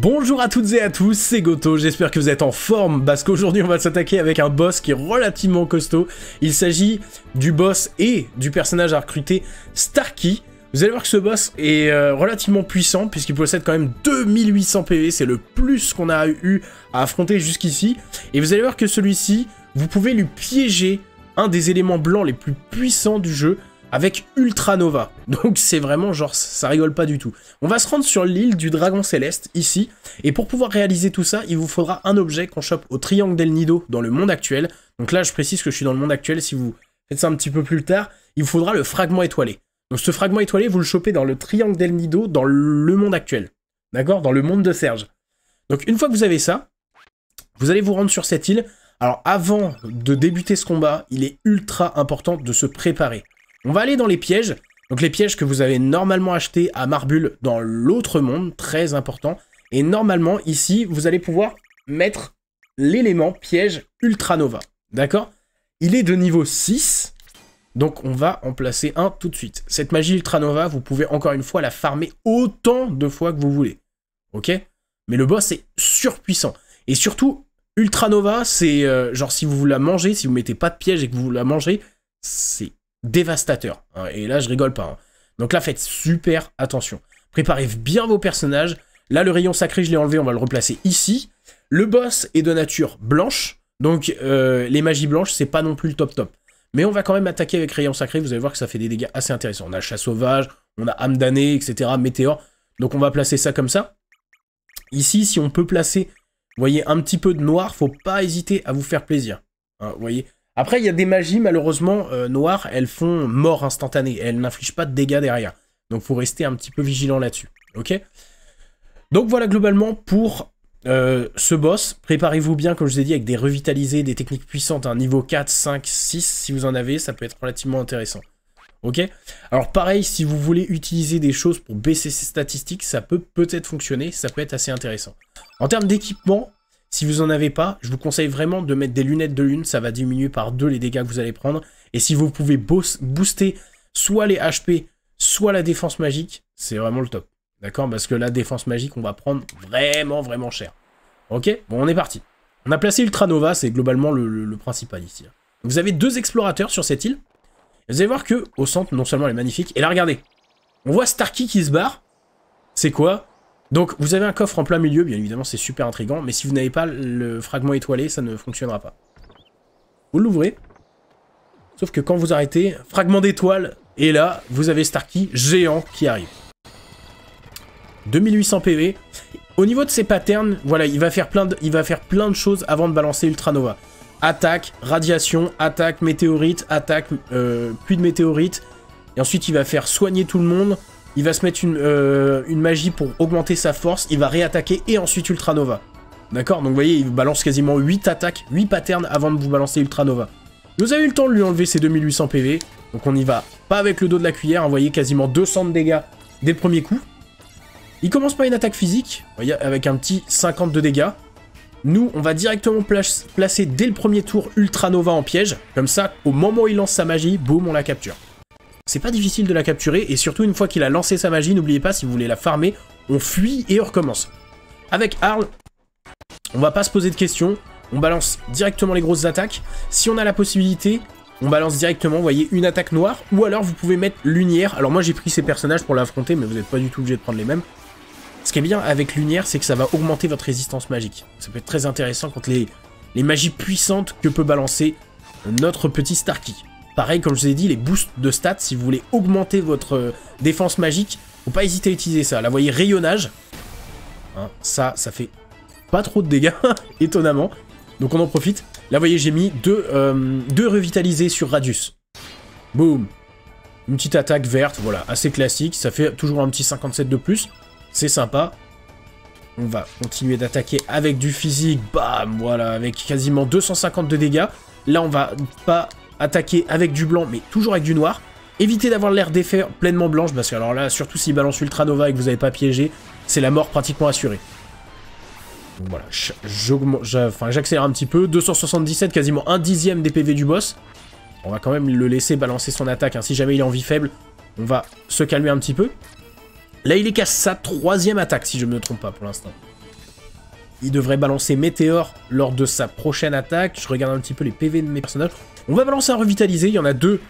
Bonjour à toutes et à tous, c'est Goto, j'espère que vous êtes en forme parce qu'aujourd'hui on va s'attaquer avec un boss qui est relativement costaud. Il s'agit du boss et du personnage à recruter, Starky. Vous allez voir que ce boss est relativement puissant puisqu'il possède quand même 2800 PV, c'est le plus qu'on a eu à affronter jusqu'ici. Et vous allez voir que celui-ci, vous pouvez lui piéger un des éléments blancs les plus puissants du jeu avec UltraNova. Donc c'est vraiment genre, ça rigole pas du tout. On va se rendre sur l'île du dragon céleste, ici, et pour pouvoir réaliser tout ça, il vous faudra un objet qu'on chope au triangle d'El Nido dans le monde actuel. Donc là, je précise que je suis dans le monde actuel, si vous faites ça un petit peu plus tard, il vous faudra le fragment étoilé. Donc ce fragment étoilé, vous le chopez dans le triangle d'El Nido dans le monde actuel. D'accord? Dans le monde de Serge. Donc une fois que vous avez ça, vous allez vous rendre sur cette île. Alors avant de débuter ce combat, il est ultra important de se préparer. On va aller dans les pièges, donc les pièges que vous avez normalement achetés à Marbule dans l'autre monde, très important. Et normalement, ici, vous allez pouvoir mettre l'élément piège UltraNova, d'accord? Il est de niveau 6, donc on va en placer un tout de suite. Cette magie UltraNova, vous pouvez encore une fois la farmer autant de fois que vous voulez, ok? Mais le boss est surpuissant. Et surtout, UltraNova, c'est genre si vous la mangez, si vous mettez pas de piège et que vous la mangez, c'est dévastateur, hein, et là je rigole pas, hein. Donc là faites super attention, préparez bien vos personnages. Là le rayon sacré je l'ai enlevé, on va le replacer ici. Le boss est de nature blanche, donc les magies blanches c'est pas non plus le top top, mais on va quand même attaquer avec rayon sacré. Vous allez voir que ça fait des dégâts assez intéressants. On a chat sauvage, on a âme damnée, etc, météore. Donc on va placer ça comme ça ici. Si on peut placer, vous voyez, un petit peu de noir, faut pas hésiter à vous faire plaisir, hein, vous voyez. Après, il y a des magies, malheureusement, noires, elles font mort instantanée. Elles n'infligent pas de dégâts derrière. Donc, il faut rester un petit peu vigilant là-dessus. Ok? Donc, voilà, globalement, pour ce boss, préparez-vous bien, comme je vous ai dit, avec des revitalisés, des techniques puissantes, hein, niveau 4, 5, 6, si vous en avez, ça peut être relativement intéressant. Ok? Alors, pareil, si vous voulez utiliser des choses pour baisser ses statistiques, ça peut peut-être fonctionner, ça peut être assez intéressant. En termes d'équipement, si vous n'en avez pas, je vous conseille vraiment de mettre des lunettes de lune, ça va diminuer par 2 les dégâts que vous allez prendre. Et si vous pouvez booster soit les HP, soit la défense magique, c'est vraiment le top. D'accord? Parce que la défense magique, on va prendre vraiment, vraiment cher. Ok? Bon, on est parti. On a placé UltraNova, c'est globalement le principal ici. Vous avez 2 explorateurs sur cette île. Vous allez voir que au centre, non seulement elle est magnifique, et là, regardez, on voit Starky qui se barre. C'est quoi ? Donc, vous avez un coffre en plein milieu, bien évidemment, c'est super intriguant, mais si vous n'avez pas le fragment étoilé, ça ne fonctionnera pas. Vous l'ouvrez, sauf que quand vous arrêtez, fragment d'étoile, et là, vous avez Starky géant qui arrive. 2800 PV. Au niveau de ses patterns, voilà, il va faire plein de choses avant de balancer UltraNova. Attaque, radiation, attaque, météorite, attaque, pluie de météorite, et ensuite il va faire soigner tout le monde. Il va se mettre une magie pour augmenter sa force, il va réattaquer et ensuite UltraNova. D'accord? Donc vous voyez, il balance quasiment 8 attaques, 8 patterns avant de vous balancer UltraNova. Vous avez eu le temps de lui enlever ses 2800 PV, donc on y va pas avec le dos de la cuillère, hein, vous voyez quasiment 200 de dégâts des premiers coups. Il commence par une attaque physique, vous voyez, avec un petit 50 de dégâts. Nous, on va directement placer dès le premier tour UltraNova en piège, comme ça, au moment où il lance sa magie, boum, on la capture. C'est pas difficile de la capturer, et surtout une fois qu'il a lancé sa magie, n'oubliez pas, si vous voulez la farmer, on fuit et on recommence. Avec Arle, on va pas se poser de questions, on balance directement les grosses attaques. Si on a la possibilité, on balance directement, vous voyez, une attaque noire, ou alors vous pouvez mettre Lumière. Alors moi j'ai pris ces personnages pour l'affronter, mais vous n'êtes pas du tout obligé de prendre les mêmes. Ce qui est bien avec Lumière, c'est que ça va augmenter votre résistance magique. Ça peut être très intéressant contre les magies puissantes que peut balancer notre petit Starky. Pareil, comme je vous ai dit, les boosts de stats, si vous voulez augmenter votre défense magique, faut pas hésiter à utiliser ça. Là, vous voyez, rayonnage. Hein, ça fait pas trop de dégâts, étonnamment. Donc, on en profite. Là, vous voyez, j'ai mis deux revitalisés sur Radius. Boum. Une petite attaque verte, voilà, assez classique. Ça fait toujours un petit 57 de plus. C'est sympa. On va continuer d'attaquer avec du physique. Bam, voilà, avec quasiment 250 de dégâts. Là, on va pas attaquer avec du blanc, mais toujours avec du noir. Évitez d'avoir l'air d'effet pleinement blanche, parce que alors là, surtout s'il balance UltraNova et que vous n'avez pas piégé, c'est la mort pratiquement assurée. Donc voilà, j'accélère un petit peu. 277, quasiment 1/10 des PV du boss. On va quand même le laisser balancer son attaque, hein. Si jamais il est en vie faible, on va se calmer un petit peu. Là, il est qu'à sa 3e attaque, si je ne me trompe pas pour l'instant. Il devrait balancer Météor lors de sa prochaine attaque. Je regarde un petit peu les PV de mes personnages. On va balancer un revitalisé, il y en a deux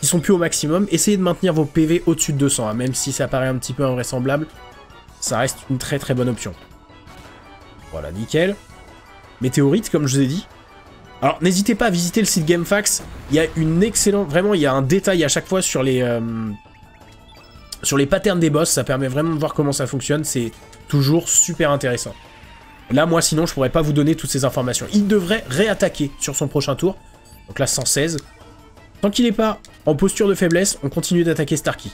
qui sont plus au maximum. Essayez de maintenir vos PV au-dessus de 200, hein, même si ça paraît un petit peu invraisemblable. Ça reste une très très bonne option. Voilà, nickel. Météorite, comme je vous ai dit. Alors, n'hésitez pas à visiter le site GameFAQs. Il y a une excellente... Vraiment, il y a un détail à chaque fois sur les patterns des boss. Ça permet vraiment de voir comment ça fonctionne. C'est toujours super intéressant. Là, moi, sinon, je pourrais pas vous donner toutes ces informations. Il devrait réattaquer sur son prochain tour. Donc là, 116. Tant qu'il n'est pas en posture de faiblesse, on continue d'attaquer Starky.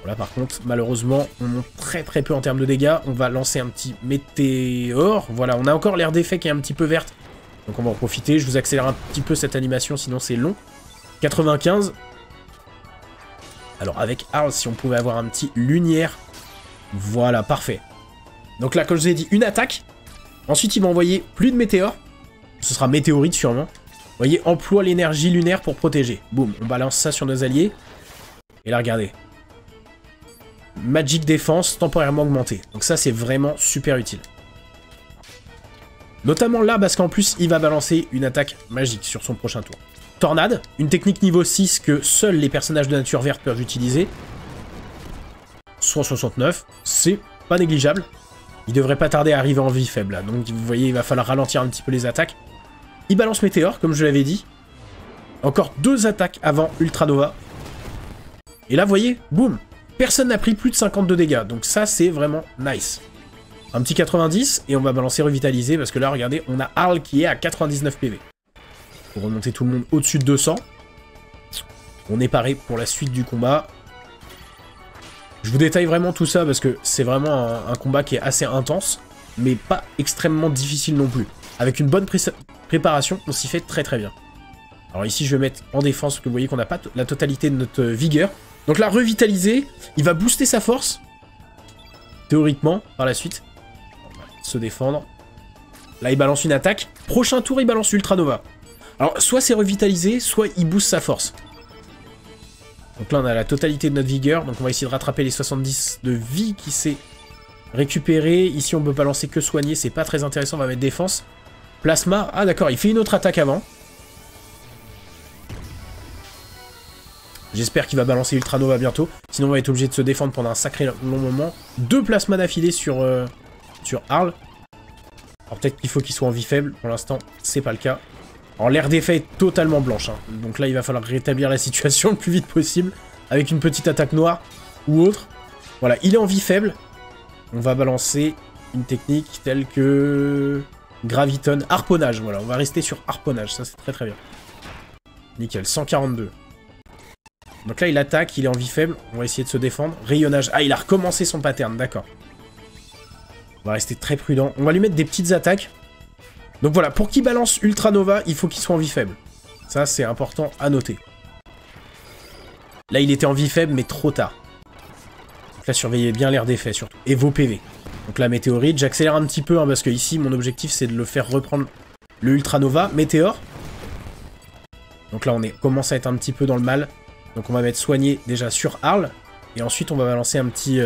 Bon, là, par contre, malheureusement, on monte très très peu en termes de dégâts. On va lancer un petit météore. Voilà, on a encore l'air d'effet qui est un petit peu verte. Donc on va en profiter, je vous accélère un petit peu cette animation, sinon c'est long. 95. Alors avec Arle, si on pouvait avoir un petit lumière. Voilà, parfait. Donc là, comme je vous ai dit, une attaque. Ensuite, il va envoyer plus de météores. Ce sera météorite sûrement. Vous voyez, emploie l'énergie lunaire pour protéger. Boum, on balance ça sur nos alliés. Et là, regardez. Magic défense temporairement augmentée. Donc ça, c'est vraiment super utile. Notamment là, parce qu'en plus, il va balancer une attaque magique sur son prochain tour. Tornade, une technique niveau 6 que seuls les personnages de nature verte peuvent utiliser. 169, c'est pas négligeable. Il devrait pas tarder à arriver en vie faible, là. Donc vous voyez, il va falloir ralentir un petit peu les attaques. Il balance Météor, comme je l'avais dit. Encore deux attaques avant UltraNova. Et là, vous voyez, boum. Personne n'a pris plus de 52 dégâts, donc ça, c'est vraiment nice. Un petit 90, et on va balancer revitaliser, parce que là, regardez, on a Arle qui est à 99 PV. Pour remonter tout le monde au-dessus de 200. On est paré pour la suite du combat. Je vous détaille vraiment tout ça, parce que c'est vraiment un combat qui est assez intense, mais pas extrêmement difficile non plus. Avec une bonne préparation, on s'y fait très très bien. Alors ici, je vais mettre en défense, parce que vous voyez qu'on n'a pas la totalité de notre vigueur. Donc là, revitaliser, il va booster sa force, théoriquement, par la suite. Se défendre. Là, il balance une attaque. Prochain tour, il balance UltraNova. Alors, soit c'est revitalisé, soit il booste sa force. Donc là, on a la totalité de notre vigueur. Donc, on va essayer de rattraper les 70 de vie qui s'est récupérée. Ici, on peut balancer que soigner. C'est pas très intéressant. On va mettre défense. Plasma. Ah, d'accord. Il fait une autre attaque avant. J'espère qu'il va balancer UltraNova bientôt. Sinon, on va être obligé de se défendre pendant un sacré long moment. Deux plasmas d'affilée sur Arle. Alors peut-être qu'il faut qu'il soit en vie faible, pour l'instant c'est pas le cas. Alors l'air d'effet est totalement blanche, hein. Donc là il va falloir rétablir la situation le plus vite possible, avec une petite attaque noire ou autre. Voilà, il est en vie faible, on va balancer une technique telle que... Graviton, harponnage, voilà, on va rester sur harponnage, ça c'est très très bien. Nickel, 142. Donc là il attaque, il est en vie faible, on va essayer de se défendre. Rayonnage, ah il a recommencé son pattern, d'accord. On va rester très prudent. On va lui mettre des petites attaques. Donc voilà, pour qu'il balance UltraNova, il faut qu'il soit en vie faible. Ça, c'est important à noter. Là, il était en vie faible, mais trop tard. Donc là, surveillez bien l'air d'effet, surtout. Et vos PV. Donc là, météorite. J'accélère un petit peu, hein, parce que ici, mon objectif, c'est de le faire reprendre le UltraNova. Météor. Donc là, on commence à être un petit peu dans le mal. Donc on va mettre soigner déjà sur Arle. Et ensuite, on va balancer un petit...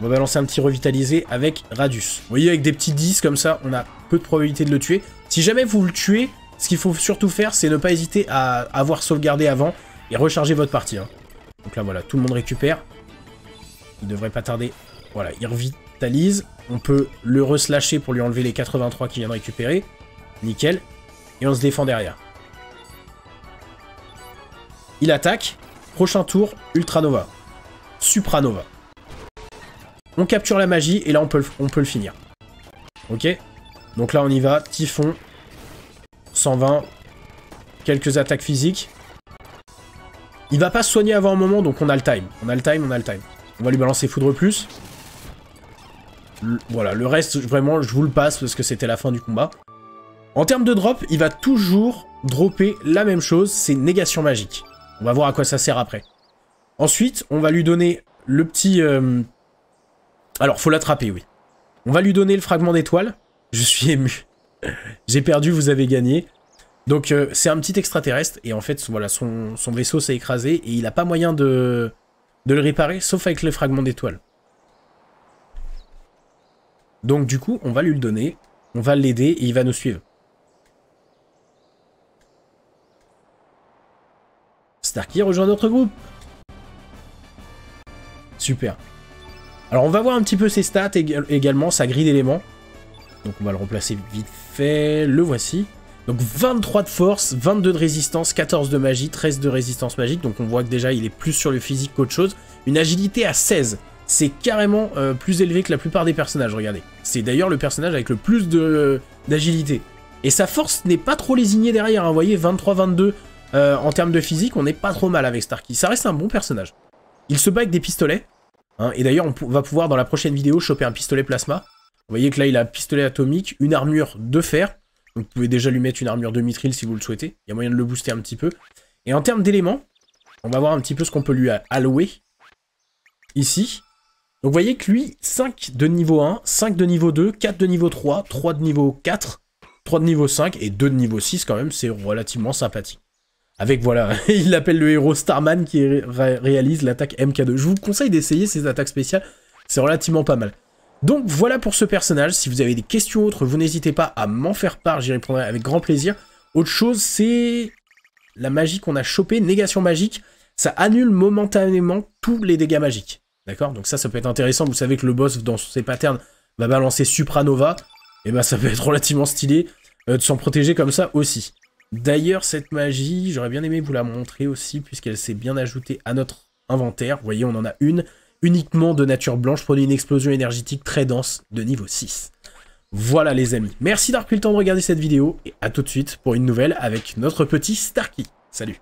On va balancer un petit revitalisé avec Radius. Vous voyez, avec des petits 10 comme ça, on a peu de probabilité de le tuer. Si jamais vous le tuez, ce qu'il faut surtout faire, c'est ne pas hésiter à avoir sauvegardé avant et recharger votre partie. Hein. Donc là, voilà, tout le monde récupère. Il devrait pas tarder. Voilà, il revitalise. On peut le reslasher pour lui enlever les 83 qu'il vient de récupérer. Nickel. Et on se défend derrière. Il attaque. Prochain tour, UltraNova. Supranova. On capture la magie, et là, on peut le finir. Ok. Donc là, on y va. Typhon. 120. Quelques attaques physiques. Il va pas se soigner avant un moment, donc on a le time. On va lui balancer Foudre Plus. Voilà. Le reste, vraiment, je vous le passe, parce que c'était la fin du combat. En termes de drop, il va toujours dropper la même chose. C'est négation magique. On va voir à quoi ça sert après. Ensuite, on va lui donner le petit... Alors, faut l'attraper, oui. On va lui donner le fragment d'étoile. Je suis ému. J'ai perdu, vous avez gagné. Donc, c'est un petit extraterrestre. Et en fait, voilà, son vaisseau s'est écrasé. Et il n'a pas moyen de le réparer, sauf avec le fragment d'étoile. Donc du coup, on va lui le donner, on va l'aider et il va nous suivre. Starky rejoint notre groupe. Super. Alors on va voir un petit peu ses stats également, sa grille d'éléments. Donc on va le remplacer vite fait, le voici. Donc 23 de force, 22 de résistance, 14 de magie, 13 de résistance magique. Donc on voit que déjà il est plus sur le physique qu'autre chose. Une agilité à 16. C'est carrément plus élevé que la plupart des personnages, regardez. C'est d'ailleurs le personnage avec le plus d'agilité. Et sa force n'est pas trop lésignée derrière, hein, vous voyez, 23-22 en termes de physique, on n'est pas trop mal avec Starky. Ça reste un bon personnage. Il se bat avec des pistolets. Hein, et d'ailleurs, on va pouvoir dans la prochaine vidéo choper un pistolet plasma. Vous voyez que là, il a un pistolet atomique, une armure de fer. Donc vous pouvez déjà lui mettre une armure de mithril si vous le souhaitez. Il y a moyen de le booster un petit peu. Et en termes d'éléments, on va voir un petit peu ce qu'on peut lui allouer. Ici. Donc vous voyez que lui, 5 de niveau 1, 5 de niveau 2, 4 de niveau 3, 3 de niveau 4, 3 de niveau 5 et 2 de niveau 6 quand même. C'est relativement sympathique. Avec, voilà, il l'appelle le héros Starman qui réalise l'attaque MK2. Je vous conseille d'essayer ces attaques spéciales. C'est relativement pas mal. Donc voilà pour ce personnage. Si vous avez des questions autres, vous n'hésitez pas à m'en faire part. J'y répondrai avec grand plaisir. Autre chose, c'est la magie qu'on a chopée. Négation magique. Ça annule momentanément tous les dégâts magiques. D'accord? Donc ça peut être intéressant. Vous savez que le boss, dans ses patterns, va balancer Supranova. Et ben ça peut être relativement stylé de s'en protéger comme ça aussi. D'ailleurs, cette magie, j'aurais bien aimé vous la montrer aussi, puisqu'elle s'est bien ajoutée à notre inventaire. Vous voyez, on en a une, uniquement de nature blanche, produit une explosion énergétique très dense de niveau 6. Voilà les amis, merci d'avoir pris le temps de regarder cette vidéo, et à tout de suite pour une nouvelle avec notre petit Starky. Salut!